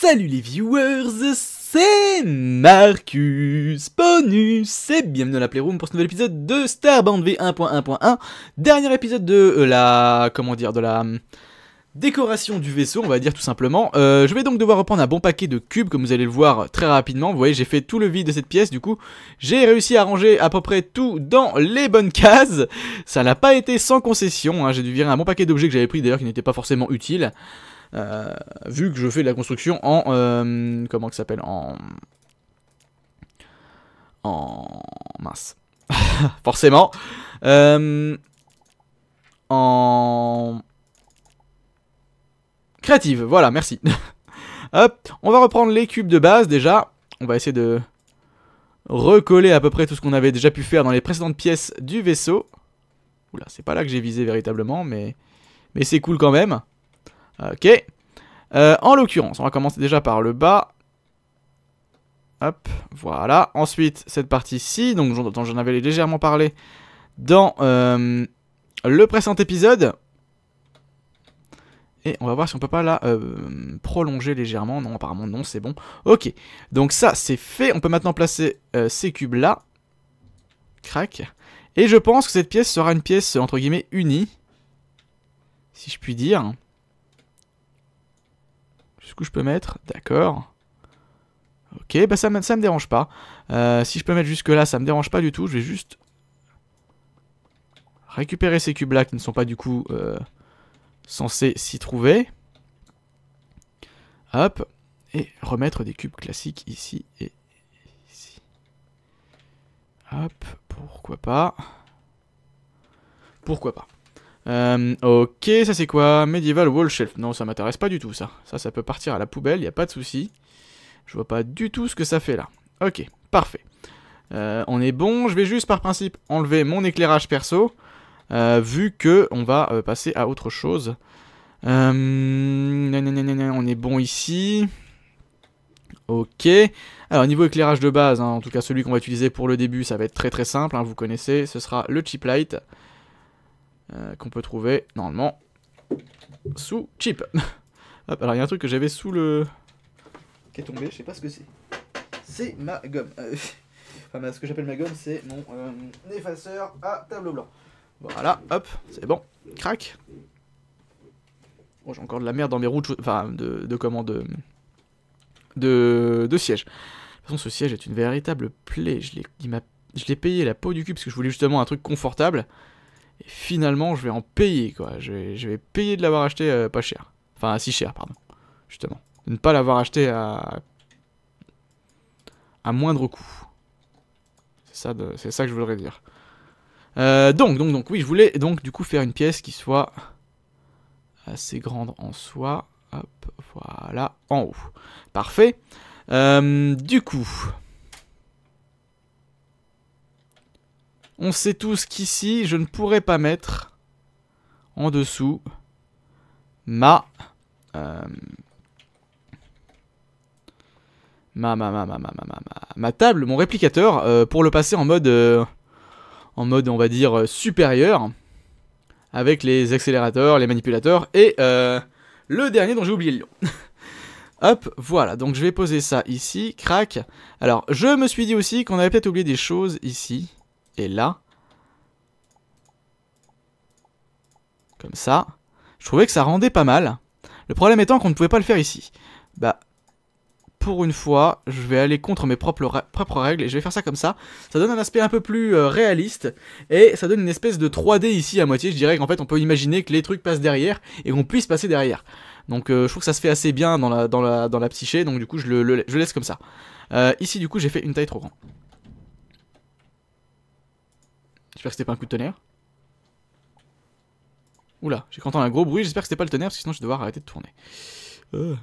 Salut les viewers, c'est Marcus Bonus et bienvenue dans la Playroom pour ce nouvel épisode de Starbound V1.1.1. Dernier épisode de la... décoration du vaisseau, on va dire tout simplement. Je vais donc devoir reprendre un bon paquet de cubes, comme vous allez le voir très rapidement. Vous voyez, j'ai fait tout le vide de cette pièce, du coup, j'ai réussi à ranger à peu près tout dans les bonnes cases. Ça n'a pas été sans concession, hein. J'ai dû virer un bon paquet d'objets que j'avais pris, d'ailleurs, qui n'étaient pas forcément utiles. Vu que je fais de la construction en... comment que ça s'appelle ? Mince. Forcément. Créative, voilà, merci. Hop, on va reprendre les cubes de base déjà. On va essayer de recoller à peu près tout ce qu'on avait déjà pu faire dans les précédentes pièces du vaisseau. Oula, c'est pas là que j'ai visé véritablement, mais c'est cool quand même. Ok. En l'occurrence, on va commencer déjà par le bas. Hop, voilà. Ensuite, cette partie-ci, donc dont j'en avais légèrement parlé dans le précédent épisode. Et on va voir si on peut pas la prolonger légèrement. Non, apparemment non, c'est bon. Ok, donc ça c'est fait. On peut maintenant placer ces cubes là. Crac. Et je pense que cette pièce sera une pièce entre guillemets unie, si je puis dire. Jusqu'où je peux mettre? D'accord. Ok, bah ça me dérange pas. Si je peux mettre jusque là, ça me dérange pas du tout. Je vais juste récupérer ces cubes là qui ne sont pas du coup... censé s'y trouver. Hop. Et remettre des cubes classiques ici et ici. Hop. Pourquoi pas. Pourquoi pas. Ok, ça c'est quoi? Medieval Wall Shelf. Non, ça m'intéresse pas du tout ça. Ça peut partir à la poubelle, il n'y a pas de souci. Je vois pas du tout ce que ça fait là. Ok, parfait. On est bon. Je vais juste par principe enlever mon éclairage perso. Vu que on va passer à autre chose. On est bon ici. Ok. Alors niveau éclairage de base, hein, en tout cas celui qu'on va utiliser pour le début, ça va être très très simple, hein, vous connaissez. Ce sera le Shiplight qu'on peut trouver normalement sous Chip. Hop, alors il y a un truc que j'avais sous le... qui est tombé, je sais pas ce que c'est. C'est ma gomme. Enfin, ce que j'appelle ma gomme, c'est mon effaceur à tableau blanc. Voilà, hop, c'est bon, crac. Oh, j'ai encore de la merde dans mes roues, enfin, de siège. De toute façon, ce siège est une véritable plaie. Je l'ai payé la peau du cul parce que je voulais justement un truc confortable. Et finalement, je vais en payer, quoi. Je vais payer de l'avoir acheté pas cher. Enfin, si cher, pardon. Justement. De ne pas l'avoir acheté à moindre coût. C'est ça que je voudrais dire. Donc, oui, je voulais donc du coup faire une pièce qui soit assez grande en soi. Hop, voilà, en haut. Parfait. Du coup, on sait tous qu'ici, je ne pourrais pas mettre en dessous ma table, mon réplicateur, pour le passer en mode... on va dire, supérieur, avec les accélérateurs, les manipulateurs, et le dernier dont j'ai oublié le nom. Hop, voilà, donc je vais poser ça ici, crac. Alors, je me suis dit aussi qu'on avait peut-être oublié des choses ici, et là. Comme ça. Je trouvais que ça rendait pas mal. Le problème étant qu'on ne pouvait pas le faire ici. Bah... pour une fois, je vais aller contre mes propres règles et je vais faire ça comme ça. Ça donne un aspect un peu plus réaliste et ça donne une espèce de 3D ici à moitié. Je dirais qu'en fait, on peut imaginer que les trucs passent derrière et qu'on puisse passer derrière. Donc, je trouve que ça se fait assez bien dans la psyché. Donc, du coup, je le laisse comme ça. Ici, du coup, j'ai fait une taille trop grande. J'espère que c'était pas un coup de tonnerre. Oula, j'ai entendu un gros bruit. J'espère que c'était pas le tonnerre parce que sinon, je vais devoir arrêter de tourner. De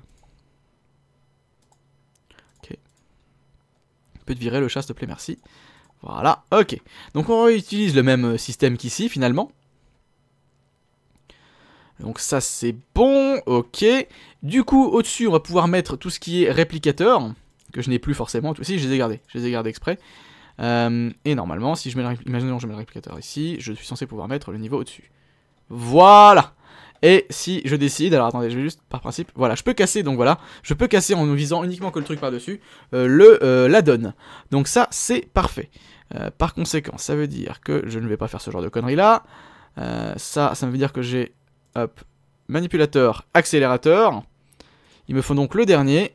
virer le chat, s'il te plaît, merci. Voilà, ok. Donc on réutilise le même système qu'ici, finalement. Donc ça, c'est bon, ok. Du coup, au-dessus, on va pouvoir mettre tout ce qui est réplicateur, que je n'ai plus forcément. Si, je les ai gardés exprès. Et normalement, si je mets le réplicateur ici, je suis censé pouvoir mettre le niveau au-dessus. Voilà. Et si je décide, alors attendez, je vais juste par principe, voilà, je peux casser, donc voilà, je peux casser en visant uniquement que le truc par-dessus, la donne. Donc ça, c'est parfait. Par conséquent, ça veut dire que je ne vais pas faire ce genre de conneries là. Ça veut dire que j'ai, hop, manipulateur, accélérateur. Il me faut donc le dernier.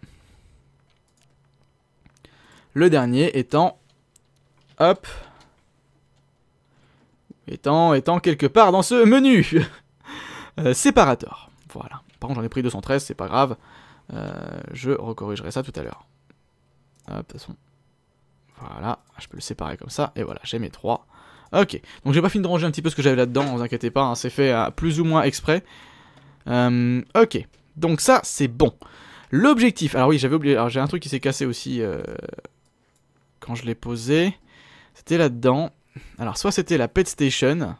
Le dernier étant, hop, étant quelque part dans ce menu. Séparateur, voilà. Par contre j'en ai pris 213, c'est pas grave. Je recorrigerai ça tout à l'heure. De toute façon, voilà, je peux le séparer comme ça. Et voilà, j'ai mes 3. Ok, donc j'ai pas fini de ranger un petit peu ce que j'avais là-dedans, ne vous inquiétez pas, hein, c'est fait à plus ou moins exprès. Ok, donc ça c'est bon. L'objectif, alors oui j'avais oublié, alors j'ai un truc qui s'est cassé aussi quand je l'ai posé. C'était là-dedans. Alors soit c'était la Pet Station,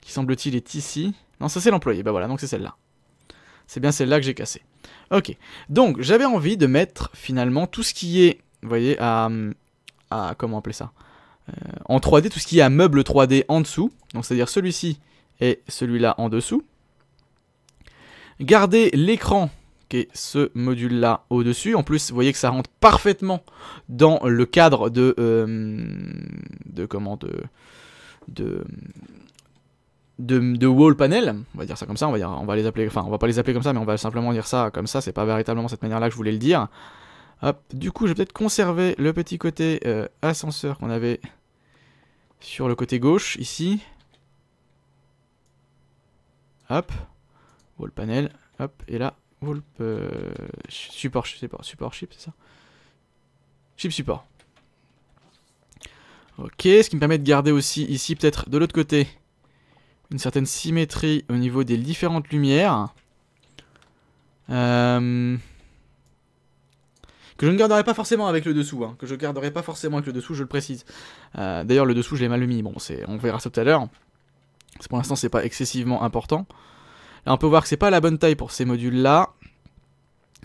qui semble-t-il est ici. Non, ça c'est l'employé, bah voilà, donc c'est celle-là. C'est bien celle-là que j'ai cassée. Ok, donc j'avais envie de mettre finalement tout ce qui est, vous voyez, à comment appeler ça, en 3D, tout ce qui est à meuble 3D en dessous. Donc c'est-à-dire celui-ci et celui-là en dessous. Garder l'écran, qui est ce module-là au-dessus. En plus, vous voyez que ça rentre parfaitement dans le cadre de wall panel, on va dire ça comme ça, on va les appeler, enfin on va pas les appeler comme ça, mais on va simplement dire ça comme ça, c'est pas véritablement cette manière là que je voulais le dire. Hop, du coup je vais peut-être conserver le petit côté ascenseur qu'on avait sur le côté gauche ici. Hop, wall panel, hop, et là wall support ship, c'est ça, ship support. Ok, ce qui me permet de garder aussi ici peut-être de l'autre côté une certaine symétrie au niveau des différentes lumières. Que je ne garderai pas forcément avec le dessous. Hein. Que je garderai pas forcément avec le dessous, je le précise. D'ailleurs, le dessous, je l'ai mal mis. Bon, on verra ça tout à l'heure. Pour l'instant, c'est pas excessivement important. Là, on peut voir que c'est pas la bonne taille pour ces modules-là.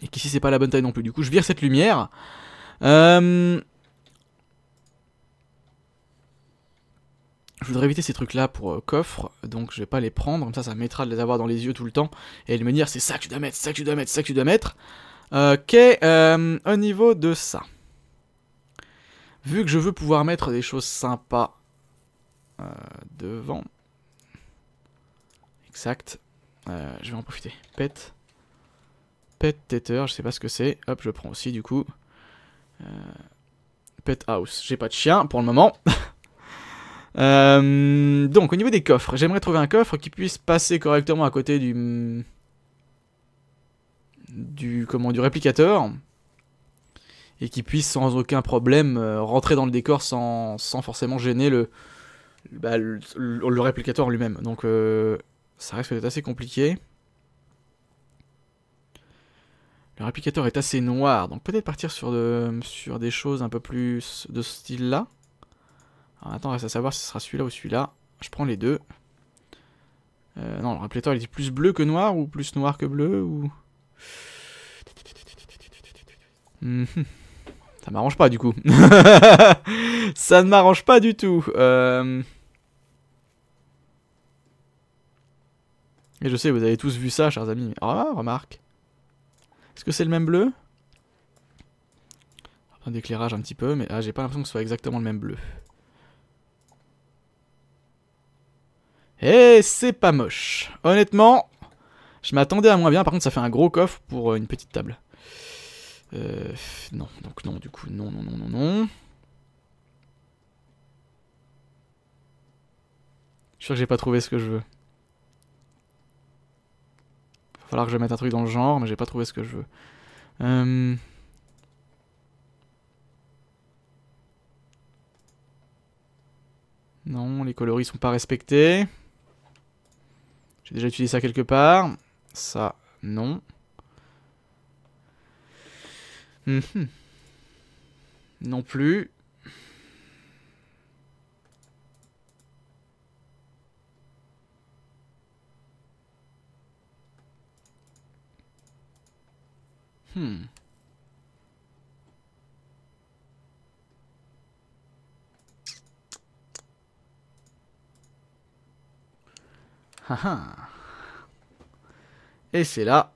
Et qu'ici, c'est pas la bonne taille non plus. Du coup, je vire cette lumière. Je voudrais éviter ces trucs là pour coffre, donc je vais pas les prendre, comme ça ça mettra de les avoir dans les yeux tout le temps, et de me dire c'est ça que tu dois mettre, ça que tu dois mettre, ça que tu dois mettre. Ok, au niveau de ça, vu que je veux pouvoir mettre des choses sympas devant, exact, je vais en profiter, Pet tether, je sais pas ce que c'est, hop je prends aussi du coup, Pet House, j'ai pas de chien pour le moment. Donc au niveau des coffres, j'aimerais trouver un coffre qui puisse passer correctement à côté du réplicateur et qui puisse sans aucun problème rentrer dans le décor sans forcément gêner le réplicateur en lui-même. Donc ça risque d'être assez compliqué. Le réplicateur est assez noir, donc peut-être partir sur des choses un peu plus de ce style-là. Alors attends, reste à savoir si ce sera celui-là ou celui-là. Je prends les deux. Non, le réplicateur il est plus bleu que noir ou plus noir que bleu ou... Ça m'arrange pas du coup. Ça ne m'arrange pas du tout. Et je sais, vous avez tous vu ça, chers amis. Ah, remarque. Est-ce que c'est le même bleu? Un éclairage un petit peu, mais ah, j'ai pas l'impression que ce soit exactement le même bleu. Et c'est pas moche. Honnêtement, je m'attendais à moins bien. Par contre, ça fait un gros coffre pour une petite table. Non, donc non, du coup, non. Je suis sûr que j'ai pas trouvé ce que je veux. Va falloir que je mette un truc dans le genre, mais j'ai pas trouvé ce que je veux. Non, les coloris sont pas respectés. J'ai déjà utilisé ça quelque part. Ça, non. Non plus. Et c'est là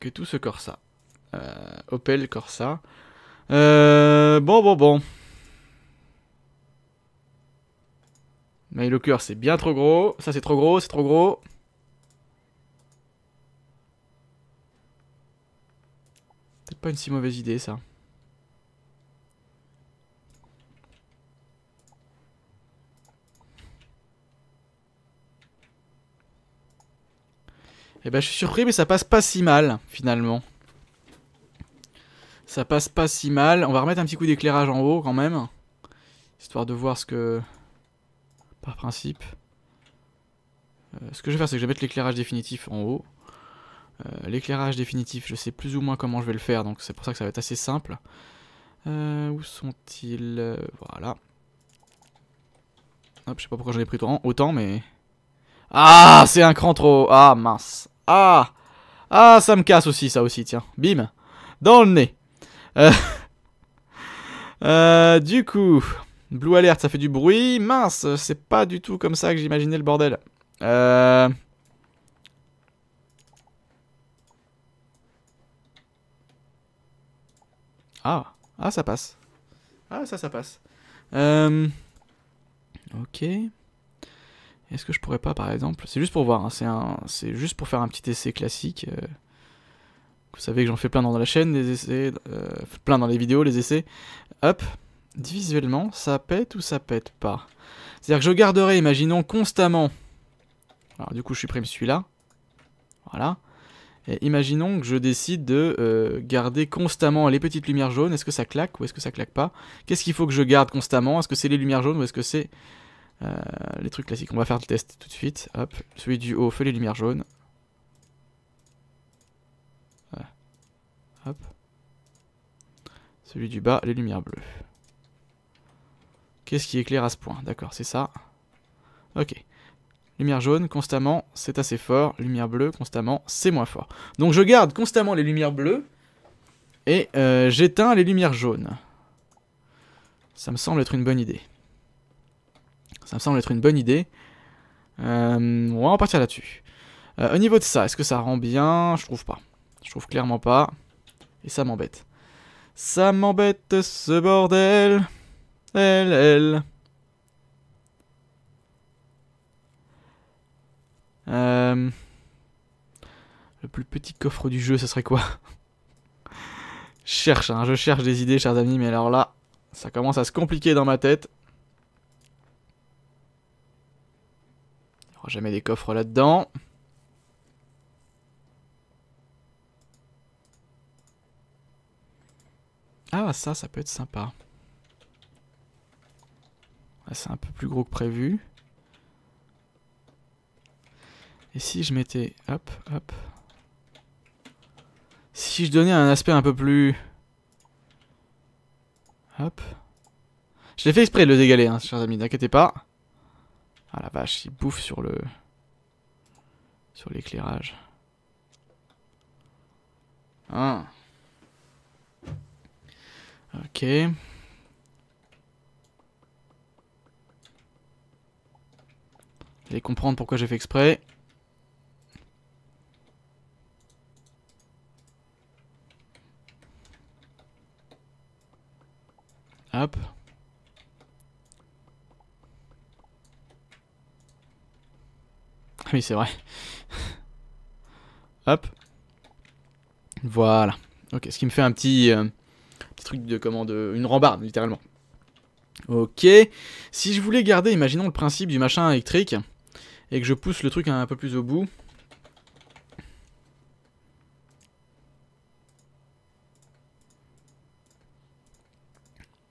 que tout se corsa. Opel Corsa. Bon. Mais le cœur c'est bien trop gros. Ça c'est trop gros, c'est trop gros. Peut-être pas une si mauvaise idée ça. Et bah je suis surpris mais ça passe pas si mal finalement. Ça passe pas si mal. On va remettre un petit coup d'éclairage en haut quand même. Histoire de voir ce que... Par principe. Ce que je vais faire c'est que je vais mettre l'éclairage définitif en haut. L'éclairage définitif je sais plus ou moins comment je vais le faire. Donc c'est pour ça que ça va être assez simple. Où sont-ils? Voilà. Hop, je sais pas pourquoi j'en ai pris autant mais... Ah c'est un cran trop. Ah mince. Ah ça me casse aussi ça aussi tiens. Bim. Dans le nez. Du coup Blue Alert ça fait du bruit. Mince c'est pas du tout comme ça que j'imaginais le bordel. Ah ça passe. Ah ça passe. Ok. Est-ce que je pourrais pas par exemple, c'est juste pour voir, hein, c'est juste pour faire un petit essai classique. Vous savez que j'en fais plein dans la chaîne, des essais, plein dans les vidéos, les essais. Hop, visuellement, ça pète ou ça pète pas. C'est-à-dire que je garderai, imaginons, constamment. Alors du coup je supprime celui-là. Voilà. Et imaginons que je décide de garder constamment les petites lumières jaunes. Est-ce que ça claque ou est-ce que ça claque pas? Qu'est-ce qu'il faut que je garde constamment? Est-ce que c'est les lumières jaunes ou est-ce que c'est... les trucs classiques, on va faire le test tout de suite. Hop, celui du haut fait les lumières jaunes. Voilà. Hop. Celui du bas, les lumières bleues. Qu'est-ce qui éclaire à ce point? D'accord, c'est ça. Ok. Lumière jaune, constamment, c'est assez fort. Lumière bleue, constamment, c'est moins fort. Donc je garde constamment les lumières bleues. Et j'éteins les lumières jaunes. Ça me semble être une bonne idée. Ça me semble être une bonne idée. On va en partir là-dessus. Au niveau de ça, est-ce que ça rend bien? Je trouve pas. Je trouve clairement pas. Et ça m'embête. Ça m'embête ce bordel. Le plus petit coffre du jeu, ça serait quoi? Je cherche, hein, je cherche des idées, chers amis. Mais alors là, ça commence à se compliquer dans ma tête. Jamais des coffres là-dedans. Ah ça peut être sympa. Ah, c'est un peu plus gros que prévu. Et si je mettais... Hop. Si je donnais un aspect un peu plus... Hop. Je l'ai fait exprès de le dégaler, hein, chers amis, n'inquiétez pas. Ah la vache, il bouffe sur le... sur l'éclairage. Hein. Ok. Vous allez comprendre pourquoi j'ai fait exprès. Hop. Oui, c'est vrai. Hop. Voilà. Ok, ce qui me fait un petit truc de commande, une rambarde, littéralement. Ok. Si je voulais garder, imaginons le principe du machin électrique, et que je pousse le truc un peu plus au bout.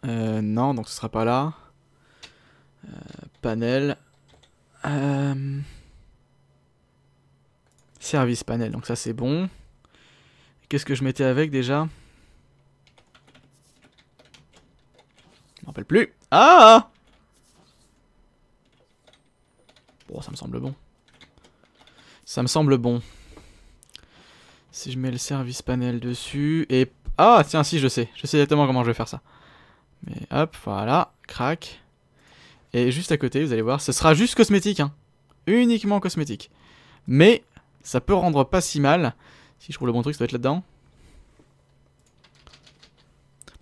Non, donc ce sera pas là. Panel. Service panel, donc ça c'est bon. Qu'est-ce que je mettais avec déjà? Je m'en rappelle plus. Ah! Bon, ça me semble bon. Ça me semble bon. Si je mets le service panel dessus et... Ah tiens, si je sais. Je sais exactement comment je vais faire ça. Mais hop, voilà, crac. Et juste à côté, vous allez voir, ce sera juste cosmétique, hein. Uniquement cosmétique. Mais... Ça peut rendre pas si mal. Si je trouve le bon truc, ça doit être là-dedans.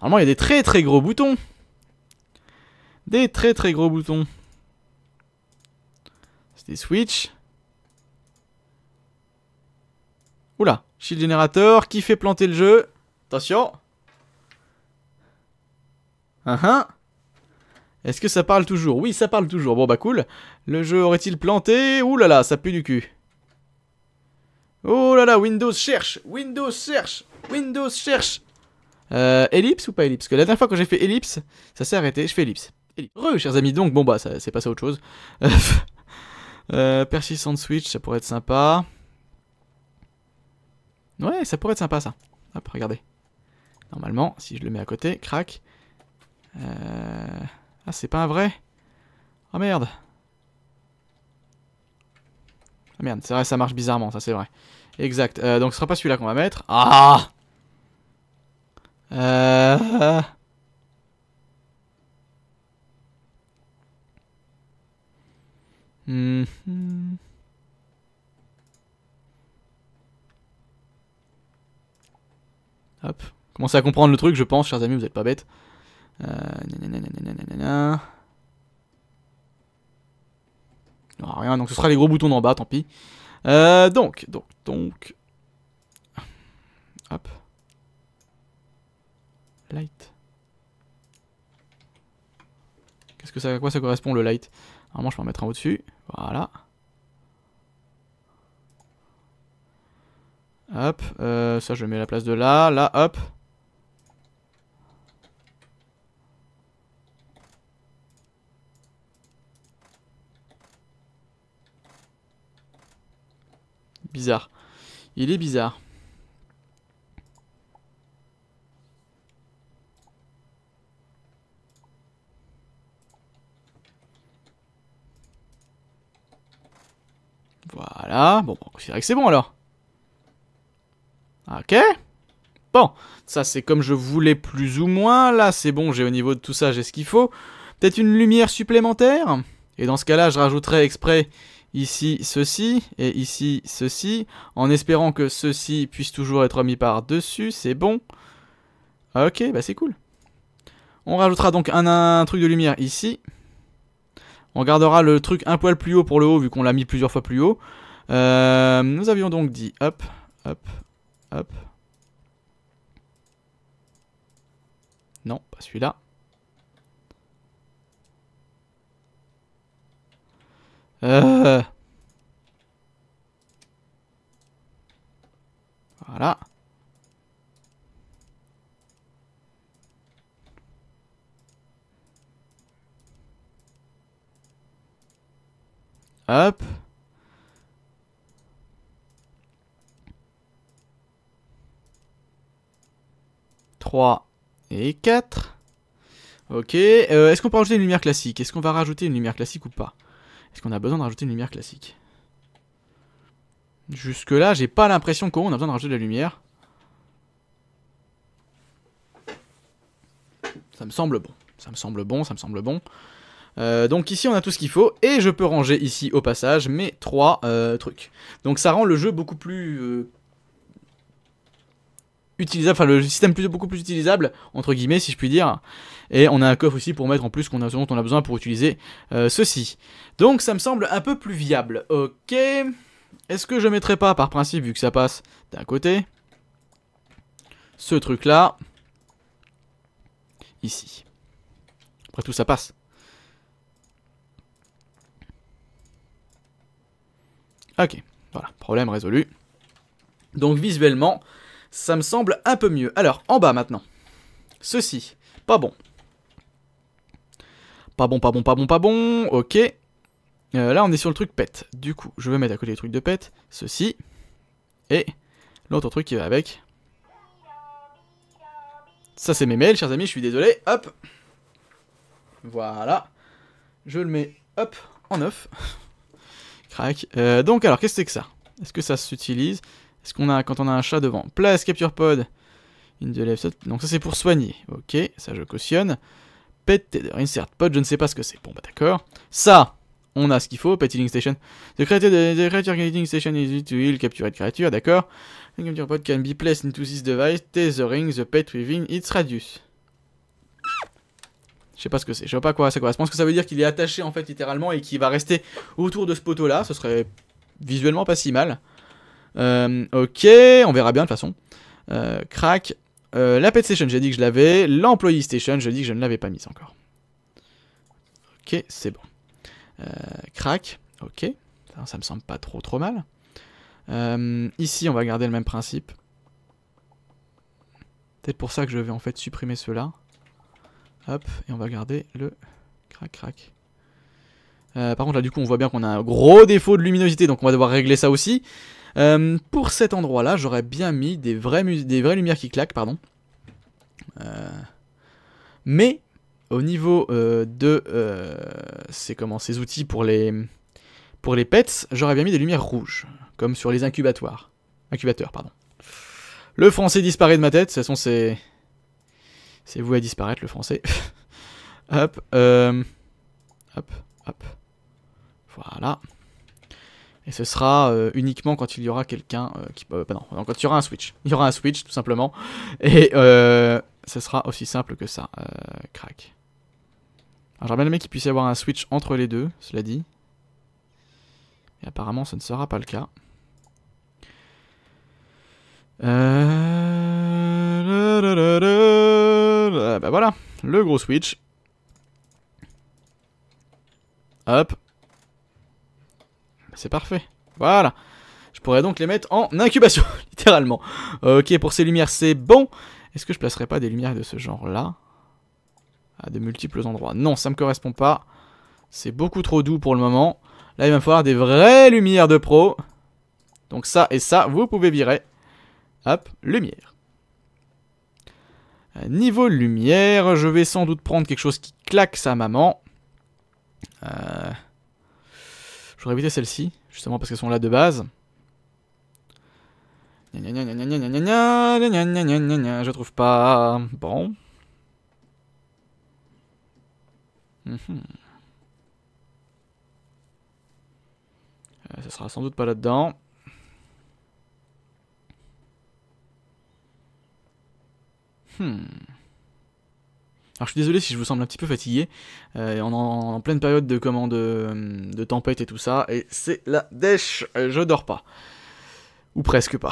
Normalement, il y a des très très gros boutons. Des très très gros boutons. C'est des switches. Oula, shield générateur qui fait planter le jeu. Attention. Est-ce que ça parle toujours? Oui, ça parle toujours. Bon bah cool. Le jeu aurait-il planté? Oulala, là là, ça pue du cul. Oh là là, Windows cherche. Windows cherche. Windows cherche. Ellipse ou pas ellipse? Parce que la dernière fois quand j'ai fait ellipse, ça s'est arrêté. Je fais ellipse. Heureux, chers amis. Donc bon bah, c'est passé à autre chose. Persistent switch, ça pourrait être sympa. Ouais, ça pourrait être sympa ça. Hop, regardez. Normalement, si je le mets à côté, crac. Ah, c'est pas un vrai. Oh merde. Ah merde, c'est vrai, ça marche bizarrement, ça c'est vrai. Exact. Donc ce sera pas celui-là qu'on va mettre. Ah. Hop. Commencez à comprendre le truc, je pense, chers amis, vous êtes pas bêtes. Non, rien, donc ce sera les gros boutons d'en bas, tant pis. Donc. Hop. Light. Qu'est-ce que ça, à quoi ça correspond le light? Normalement, je peux en mettre un au-dessus. Voilà. Hop. Ça, je mets à la place de là. Là, hop. Bizarre. Il est bizarre. Voilà. Bon, on considère que c'est bon alors. Ok. Bon. Ça c'est comme je voulais plus ou moins. Là c'est bon, j'ai au niveau de tout ça, j'ai ce qu'il faut. Peut-être une lumière supplémentaire. Et dans ce cas-là, je rajouterai exprès... ici ceci et ici ceci, en espérant que ceci puisse toujours être mis par-dessus, c'est bon. Ok, bah c'est cool. On rajoutera donc un truc de lumière ici. On gardera le truc un poil plus haut pour le haut, vu qu'on l'a mis plusieurs fois plus haut. Nous avions donc dit hop, hop, hop. Non, pas celui-là. Voilà. Hop. Trois et quatre. Ok. Est-ce qu'on peut rajouter une lumière classique? Est-ce qu'on va rajouter une lumière classique ou pas? Est-ce qu'on a besoin de rajouter une lumière classique? Jusque là, j'ai pas l'impression qu'on a besoin de rajouter de la lumière. Ça me semble bon. Ça me semble bon, ça me semble bon. Donc ici, on a tout ce qu'il faut. Et je peux ranger ici, au passage, mes trois trucs. Donc ça rend le jeu beaucoup plus... utilisable, enfin le système beaucoup plus utilisable entre guillemets si je puis dire, et on a un coffre aussi pour mettre en plus ce dont on a besoin pour utiliser ceci, donc ça me semble un peu plus viable. Ok, est-ce que je mettrais pas par principe, vu que ça passe d'un côté, ce truc là ici? Après tout, ça passe. Ok, voilà, problème résolu. Donc visuellement ça me semble un peu mieux. Alors, en bas maintenant. Ceci. Pas bon. Pas bon, pas bon, pas bon, pas bon. Ok. Là, on est sur le truc pet. Du coup, je vais mettre à côté les trucs de pet. Ceci. Et l'autre truc qui va avec. Ça, c'est mes mails, chers amis. Je suis désolé. Hop. Voilà. Je le mets, hop, en neuf. Crac. Donc, alors, qu'est-ce que c'est que ça? Est-ce que ça s'utilise? Est-ce qu'on a, quand on a un chat devant, place, capture pod, donc ça c'est pour soigner, ok, ça je cautionne. Pet tether, insert pod, je ne sais pas ce que c'est, bon bah d'accord. Ça, on a ce qu'il faut. Pet Station. The creature getting station is easy to heal, capturer de créature, d'accord. The capture pod can be placed into this device, tethering the pet within its radius. Je sais pas ce que c'est, je sais pas à quoi ça correspond. Je pense que ça veut dire qu'il est attaché en fait littéralement et qu'il va rester autour de ce poteau là. Ce serait visuellement pas si mal. Ok, on verra bien de toute façon. Crack. La Pet Station, j'ai dit que je l'avais. L'Employee Station, j'ai dit que je ne l'avais pas mise encore. Ok, c'est bon. Crack. Ok, ça me semble pas trop mal. Ici, on va garder le même principe. Peut-être pour ça que je vais en fait supprimer ceux-là. Hop, et on va garder le crac. Par contre là du coup on voit bien qu'on a un gros défaut de luminosité, donc on va devoir régler ça aussi. Pour cet endroit là j'aurais bien mis des vraies lumières qui claquent, pardon. Mais au niveau de ces outils pour les pets, j'aurais bien mis des lumières rouges, comme sur les incubateurs pardon. Le français disparaît de ma tête, de toute façon c'est voué à disparaître le français. Hop, hop. Voilà. Et ce sera uniquement quand il y aura quelqu'un qui... non, quand il y aura un switch. Il y aura un switch, tout simplement. Et ce sera aussi simple que ça. Crac. Alors j'aimerais bien qu'il puisse y avoir un switch entre les deux, cela dit. Et apparemment, ce ne sera pas le cas. Bah voilà, le gros switch. Hop. C'est parfait. Voilà. Je pourrais donc les mettre en incubation, littéralement. Ok, pour ces lumières, c'est bon. Est-ce que je placerai pas des lumières de ce genre-là à de multiples endroits? Non, ça me correspond pas. C'est beaucoup trop doux pour le moment. Là, il va me falloir des vraies lumières de pro. Donc ça et ça, vous pouvez virer. Hop, lumière. Niveau lumière, je vais sans doute prendre quelque chose qui claque sa maman. Je voudrais éviter celles-ci, justement parce qu'elles sont là de base. Je trouve pas... Bon. Ça sera sans doute pas là-dedans. Alors je suis désolé si je vous semble un petit peu fatigué, on est en pleine période de commande de tempête et tout ça, et c'est la dèche, je dors pas. Ou presque pas.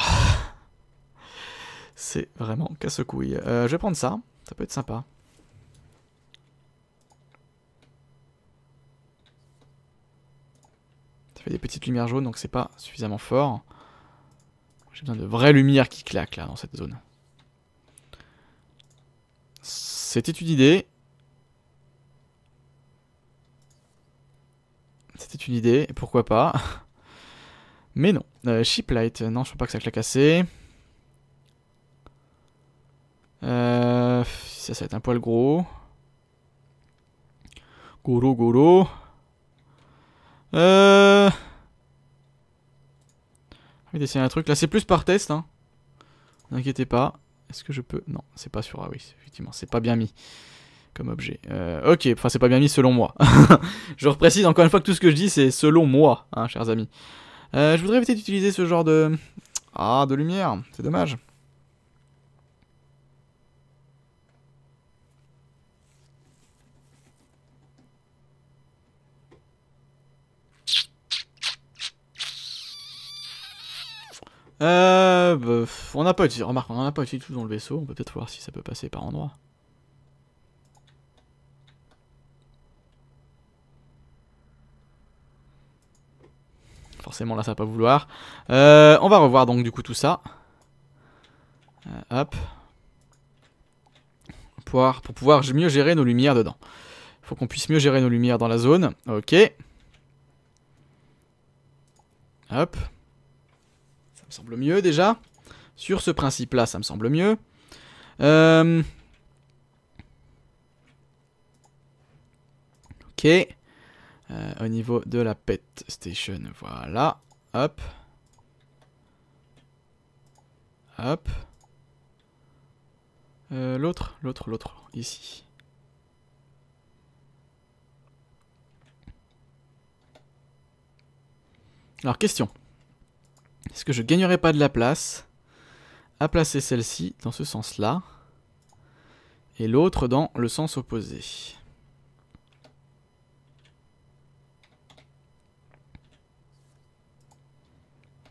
C'est vraiment casse-couille. Je vais prendre ça, ça peut être sympa. Ça fait des petites lumières jaunes, donc c'est pas suffisamment fort. J'ai besoin de vraies lumières qui claquent là dans cette zone. C'était une idée. C'était une idée, pourquoi pas. Mais non. Shiplight, non, je ne pense pas que ça claque assez. Ça va être un poil gros. Goro. Je vais essayer un truc. Là, c'est plus par test, hein. N'inquiétez pas. Est-ce que je peux... Non, c'est pas sur... Ah oui, effectivement, c'est pas bien mis comme objet. Ok, enfin c'est pas bien mis selon moi. Je reprécise encore une fois que tout ce que je dis c'est selon moi, hein, chers amis. Je voudrais éviter d'utiliser ce genre de... Ah, de lumière, c'est dommage. On n'a pas utilisé, remarque, on n'en a pas utilisé tout dans le vaisseau, on peut peut-être voir si ça peut passer par endroit. Forcément là ça va pas vouloir. On va revoir donc du coup tout ça. Hop. Pour pouvoir mieux gérer nos lumières dedans. Il faut qu'on puisse mieux gérer nos lumières dans la zone. Ok. Hop. Ça me semble mieux déjà. Sur ce principe là ça me semble mieux. Ok. Au niveau de la Pet Station, voilà. Hop. Hop. L'autre, ici. Alors question, est-ce que je gagnerais pas de la place à placer celle-ci dans ce sens-là et l'autre dans le sens opposé?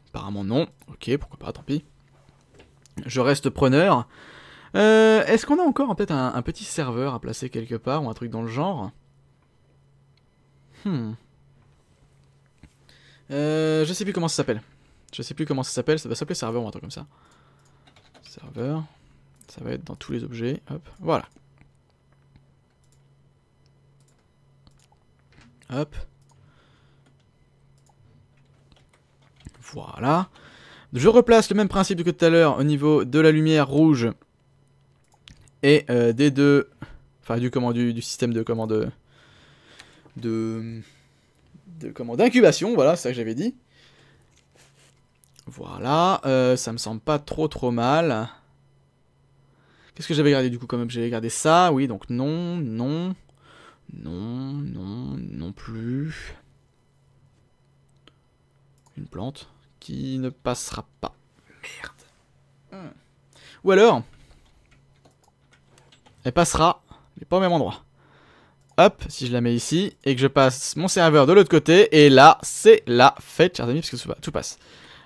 Apparemment non, ok, pourquoi pas, tant pis. Je reste preneur. Est-ce qu'on a encore peut-être un petit serveur à placer quelque part ou un truc dans le genre? Je sais plus comment ça s'appelle. Ça va s'appeler serveur ou un truc comme ça. Serveur. Ça va être dans tous les objets. Hop, voilà. Hop. Voilà. Je replace le même principe que tout à l'heure au niveau de la lumière rouge et des deux. Enfin, du système de commande. D'incubation, voilà, c'est ça que j'avais dit. Voilà, ça me semble pas trop mal. Qu'est-ce que j'avais gardé du coup comme objet? J'avais gardé ça, oui, donc non, non, non, non, non plus. Une plante qui ne passera pas. Merde. Ou alors, elle passera, mais pas au même endroit. Hop, si je la mets ici, et que je passe mon serveur de l'autre côté, et là, c'est la fête, chers amis, parce que tout passe.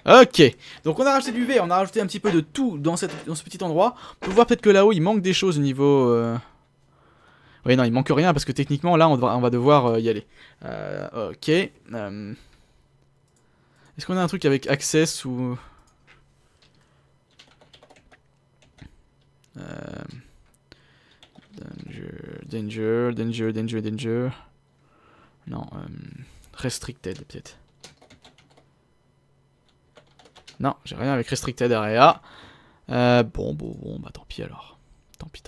Ok, donc on a rajouté du V, on a rajouté un petit peu de tout dans ce petit endroit. On peut voir peut-être que là-haut, il manque des choses au niveau... Oui, non, il manque rien, parce que techniquement, là, on va devoir y aller. Ok. Est-ce qu'on a un truc avec access ou... Danger. Non, restricted peut-être. Non, j'ai rien avec restricted area. Bon, bah tant pis alors. Tant pis.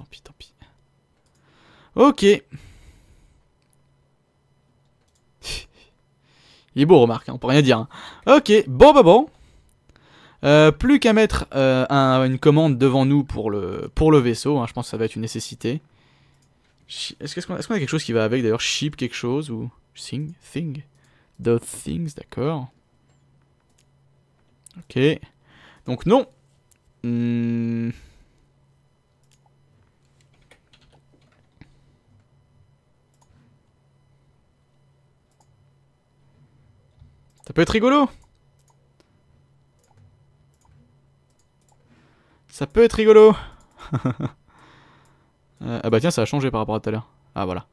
Ok. Il est beau, remarque, hein, on peut rien dire. Hein. Ok, bon. Plus qu'à mettre une commande devant nous pour le vaisseau. Hein, je pense que ça va être une nécessité. Est-ce qu'on a quelque chose qui va avec d'ailleurs? Ship quelque chose ou... Thing. The things, d'accord. Ok. Donc non. Ça peut être rigolo. Ah bah tiens, ça a changé par rapport à tout à l'heure. Ah voilà.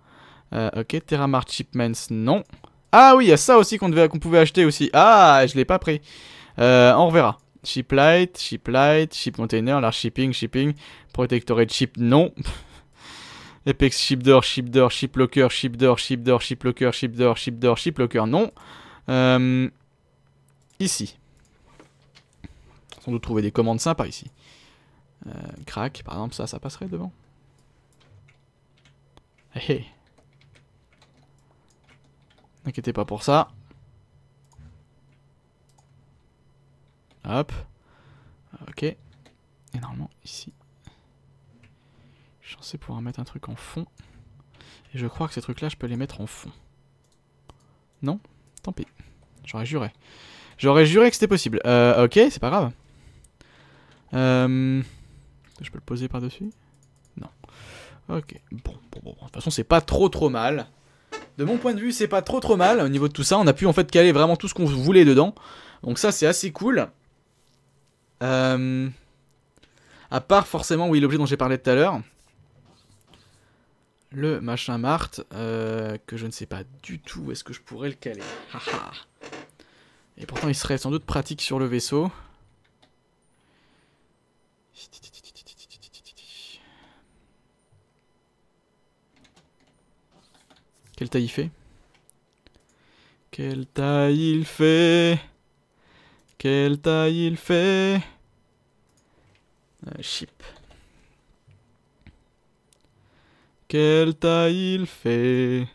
Ok, Terra Mart Shipments, non. Ah oui, il y a ça aussi qu'on pouvait acheter aussi. Ah, je l'ai pas pris. On reverra. Shiplight, Ship Container, Large Shipping, Protectorate Ship, non. Apex Ship Door, Ship Locker, non. Ici. Sans doute trouver des commandes sympas ici. Crack, par exemple, ça passerait devant. Hey. N'inquiétez pas pour ça. Hop. Ok. Et normalement ici. Je suis censé pouvoir mettre un truc en fond. Et je crois que ces trucs là je peux les mettre en fond. Non? Tant pis. J'aurais juré que c'était possible. Ok, c'est pas grave. Je peux le poser par dessus? Non. Ok, bon. De toute façon, c'est pas trop mal. De mon point de vue, c'est pas trop mal au niveau de tout ça. On a pu en fait caler vraiment tout ce qu'on voulait dedans. Donc ça, c'est assez cool. À part forcément, oui, l'objet dont j'ai parlé tout à l'heure. Le machin Marthe, que je ne sais pas du tout où est-ce que je pourrais le caler. Et pourtant, il serait sans doute pratique sur le vaisseau. Quelle taille il fait? Quelle taille il fait? Ship. Quelle taille il fait?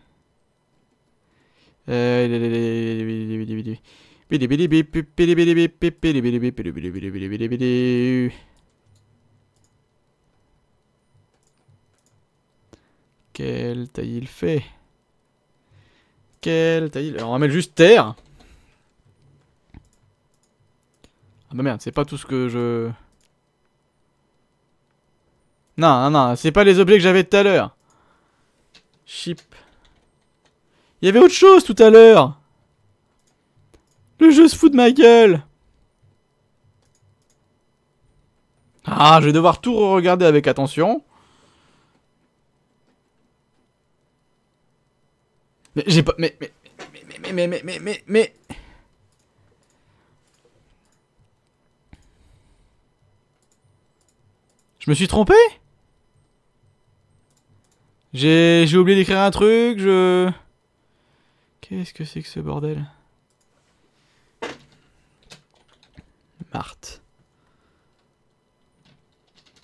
Quelle taille il fait? On ramène juste terre. Ah bah merde, c'est pas tout ce que je... Non, non, non, c'est pas les objets que j'avais tout à l'heure. Ship. Il y avait autre chose tout à l'heure. Le jeu se fout de ma gueule. Ah, je vais devoir tout re-regarder avec attention. Mais j'ai pas... Mais... Je me suis trompé? J'ai oublié d'écrire un truc, je... Qu'est-ce que c'est que ce bordel? Marthe.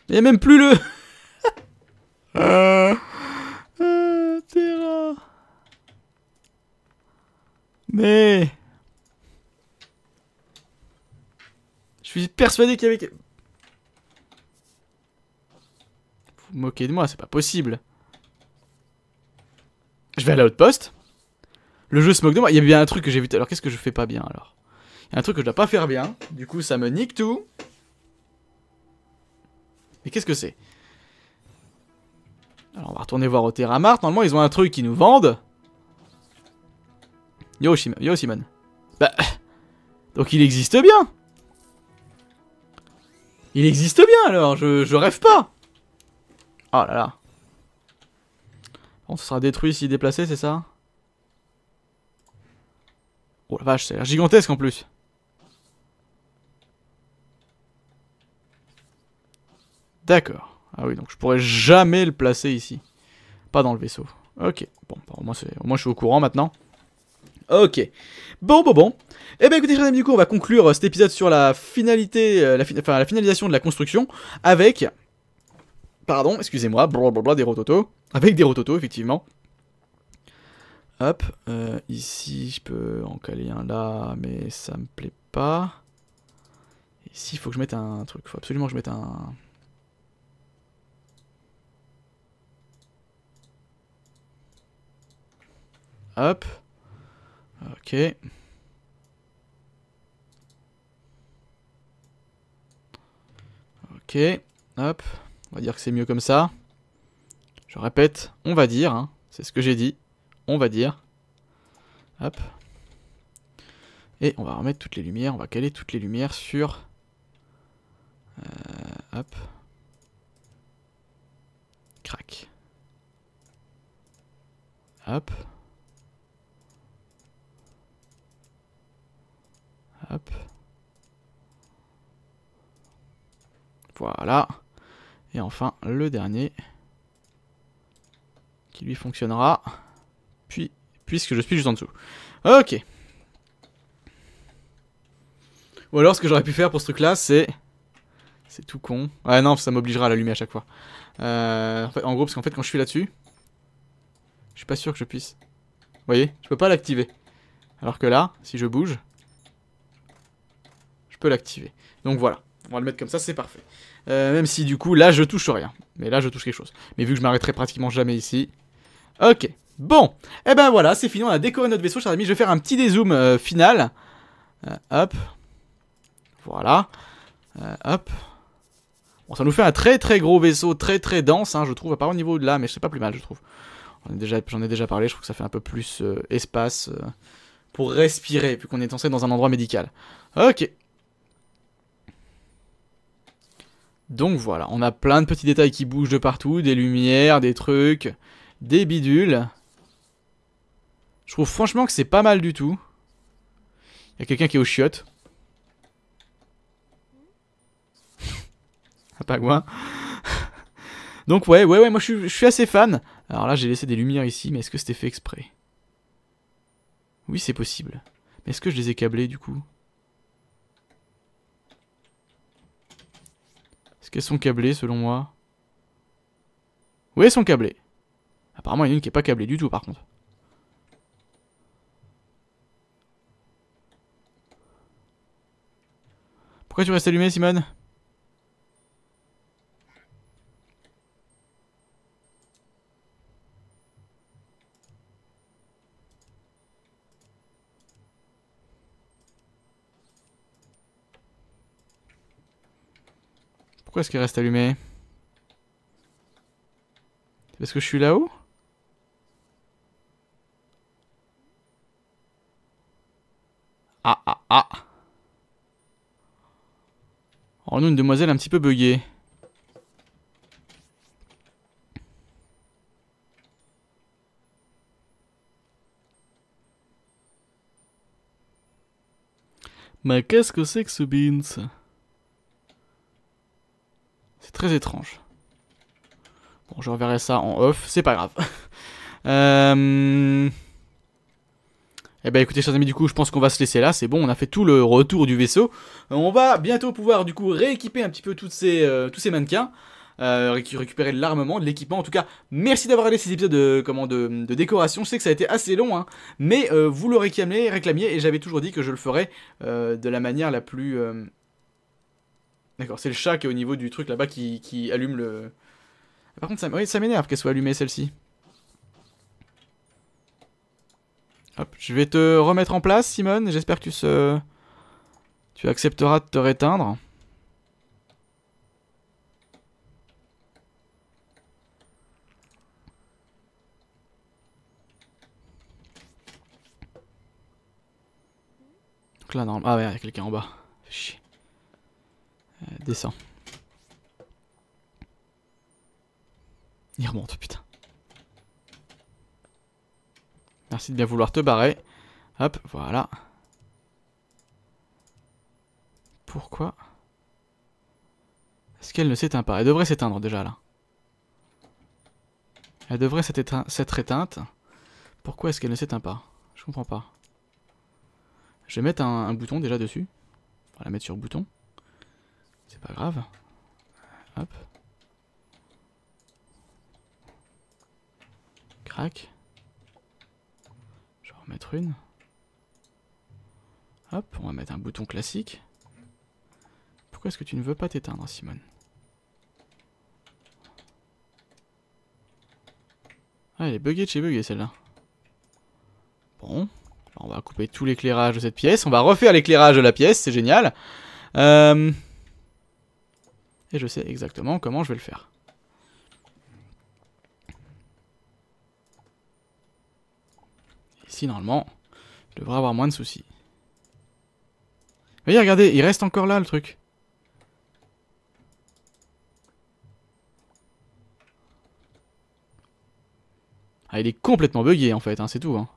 Il n'y a même plus le... Terra... Mais... Je suis persuadé qu'il y avait... Vous moquez de moi, c'est pas possible. Je vais à l'outpost. Le jeu se moque de moi. Il y a bien un truc que j'ai vu. Alors qu'est-ce que je fais pas bien alors? Il y a un truc que je dois pas faire bien. Du coup ça me nique tout. Mais qu'est-ce que c'est? Alors on va retourner voir au Terra Mart. Normalement ils ont un truc qui nous vendent. Yo Simon. Bah. Donc il existe bien. Il existe bien alors. Je rêve pas. Oh là là. On sera détruit si déplacé, c'est ça? Oh la vache, ça a l'air gigantesque en plus. D'accord. Ah oui, donc je pourrais jamais le placer ici. Pas dans le vaisseau. Ok. Bon, bah, au moins je suis au courant maintenant. Ok. Bon. Eh bien écoutez, chers amis, du coup, on va conclure cet épisode sur la finalité, la finalisation de la construction avec... Pardon, excusez-moi, blablabla, des rototos. Avec des rototos, effectivement. Hop, ici, je peux en caler un là, mais ça me plaît pas. Ici, il faut que je mette un truc, il faut absolument que je mette un... Hop. Ok. Ok, hop. On va dire que c'est mieux comme ça. Je répète, on va dire, hein, c'est ce que j'ai dit. On va dire. Hop. Et on va remettre toutes les lumières, on va caler toutes les lumières sur... hop. Crac. Hop. Hop. Voilà. Et enfin le dernier qui lui fonctionnera puis, puisque je suis juste en dessous. Ok. Ou alors ce que j'aurais pu faire pour ce truc là c'est... C'est tout con. Ouais non, ça m'obligera à l'allumer à chaque fois. En gros parce qu'en fait quand je suis là dessus je suis pas sûr que je puisse. Vous voyez, je peux pas l'activer. Alors que là si je bouge je peux l'activer. Donc voilà. On va le mettre comme ça, c'est parfait. Même si du coup, là, je touche rien. Mais là, je touche quelque chose. Mais vu que je m'arrêterai pratiquement jamais ici. Ok, bon. Et ben voilà, c'est fini. On a décoré notre vaisseau, chers amis. Je vais faire un petit dézoom final. Hop. Voilà. Hop. Bon, ça nous fait un très très gros vaisseau, très très dense, hein, je trouve. À part au niveau de là, mais c'est pas plus mal, je trouve. J'en ai déjà parlé, je trouve que ça fait un peu plus espace pour respirer, vu qu'on est entré dans un endroit médical. Ok. Donc voilà, on a plein de petits détails qui bougent de partout, des lumières, des trucs, des bidules. Je trouve franchement que c'est pas mal du tout. Il y a quelqu'un qui est aux chiottes. Un pingouin. Donc ouais, moi je suis assez fan. Alors là j'ai laissé des lumières ici, mais est-ce que c'était fait exprès? Oui c'est possible. Mais est-ce que je les ai câblés du coup? Est-ce qu'elles sont câblées selon moi? Oui, elles sont câblées. Apparemment, il y en a une qui n'est pas câblée du tout par contre. Pourquoi tu restes allumé, Simone? Pourquoi est-ce qu'il reste allumé? C'est parce que je suis là-haut? Ah ah ah! Oh non, une demoiselle un petit peu buggée. Mais qu'est-ce que c'est que ce beans? C'est très étrange. Bon, je reverrai ça en off, c'est pas grave. Eh ben écoutez chers amis, du coup je pense qu'on va se laisser là, c'est bon, on a fait tout le retour du vaisseau. On va bientôt pouvoir du coup rééquiper un petit peu tous ces mannequins. Récupérer de l'armement, de l'équipement. En tout cas, merci d'avoir regardé ces épisodes de décoration. Je sais que ça a été assez long, hein, mais vous le réclamiez et j'avais toujours dit que je le ferais de la manière la plus... D'accord, c'est le chat qui est au niveau du truc là-bas qui allume le... Par contre, ça, oui, ça m'énerve qu'elle soit allumée celle-ci. Hop, je vais te remettre en place, Simone. J'espère que tu accepteras de te réteindre. Donc là, non, ah ouais, il y a quelqu'un en bas. Fais chier. Descends. Il remonte, putain. Merci de bien vouloir te barrer. Hop, voilà. Pourquoi est-ce qu'elle ne s'éteint pas? Elle devrait s'éteindre déjà là. Elle devrait s'être éteinte. Pourquoi est-ce qu'elle ne s'éteint pas? Je comprends pas. Je vais mettre un bouton déjà dessus. On va la mettre sur bouton. C'est pas grave. Hop. Crac. Je vais en remettre une. Hop, on va mettre un bouton classique. Pourquoi est-ce que tu ne veux pas t'éteindre, Simone? Ah, elle est buggée de chez buggée celle-là. Bon. On va couper tout l'éclairage de cette pièce. On va refaire l'éclairage de la pièce, c'est génial. Et je sais exactement comment je vais le faire. Ici, normalement, je devrais avoir moins de soucis. Voyez, regardez, il reste encore là le truc. Ah, il est complètement buggé en fait, hein, c'est tout. Hein.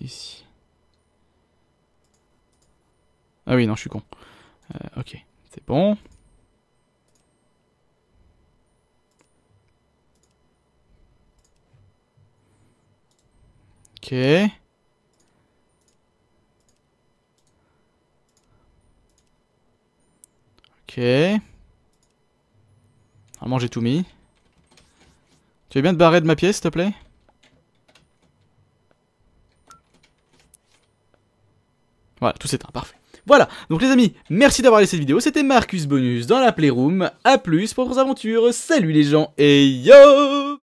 Ici. Ah oui, non, je suis con. Ok, c'est bon. Ok. Ok. Normalement, j'ai tout mis. Tu veux bien te barrer de ma pièce, s'il te plaît ? Voilà, tout s'éteint, parfait. Voilà, donc les amis, merci d'avoir regardé cette vidéo. C'était Marcus Bonus dans la Playroom. A plus pour vos aventures. Salut les gens et yo!